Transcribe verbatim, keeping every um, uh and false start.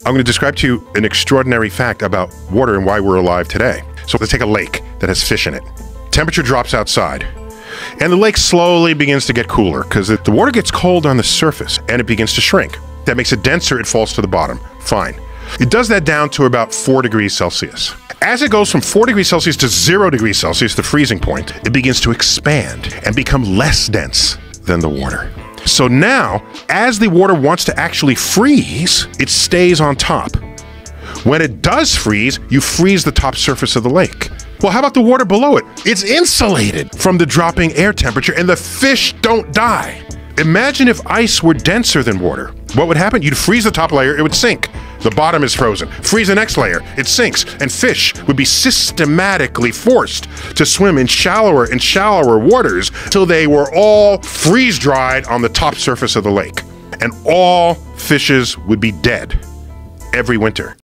I'm going to describe to you an extraordinary fact about water and why we're alive today. So let's take a lake that has fish in it. Temperature drops outside, and the lake slowly begins to get cooler because the water gets cold on the surface and it begins to shrink. That makes it denser, it falls to the bottom. Fine. It does that down to about four degrees Celsius. As it goes from four degrees Celsius to zero degrees Celsius, the freezing point, it begins to expand and become less dense than the water. So now, as the water wants to actually freeze, it stays on top. When it does freeze, you freeze the top surface of the lake. Well, how about the water below it? It's insulated from the dropping air temperature and the fish don't die. Imagine if ice were denser than water. What would happen? You'd freeze the top layer, it would sink. The bottom is frozen. Freeze the next layer, it sinks, and fish would be systematically forced to swim in shallower and shallower waters till they were all freeze-dried on the top surface of the lake. And all fishes would be dead every winter.